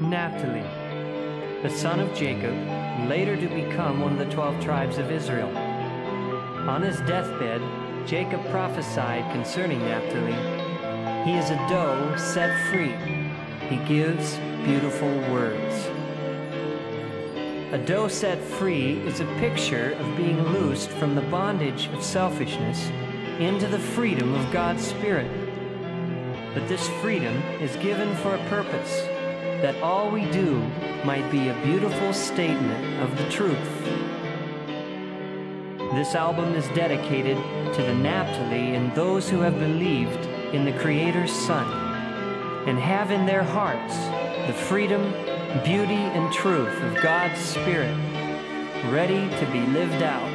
Naphtali, the son of Jacob, later to become one of the 12 tribes of Israel. On his deathbed, Jacob prophesied concerning Naphtali, "He is a doe set free. He gives beautiful words." A doe set free is a picture of being loosed from the bondage of selfishness into the freedom of God's Spirit. But this freedom is given for a purpose, that all we do might be a beautiful statement of the truth. This album is dedicated to the Naphtali and those who have believed in the Creator's Son and have in their hearts the freedom, beauty, and truth of God's Spirit, ready to be lived out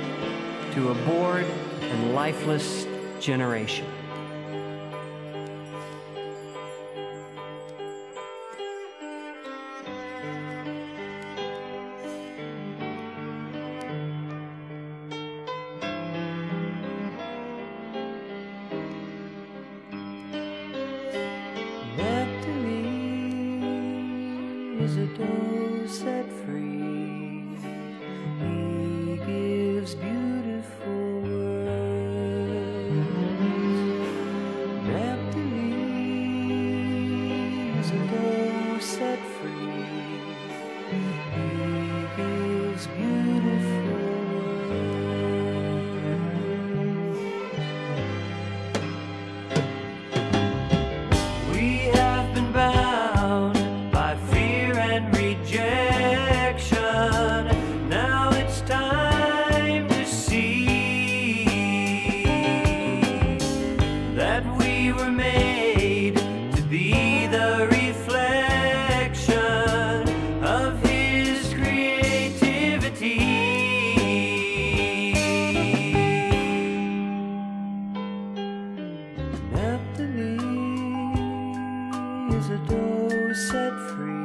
to a bored and lifeless generation. Is a doe set free, he gives beautiful words. Naphtali is a doe set free, he gives beautiful words. We have been bound by fear and rejection. Now it's time to see that we were made to be the reflection of His creativity. Naphtali is a doe set free.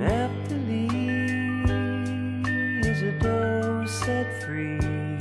Naphtali is a doe set free.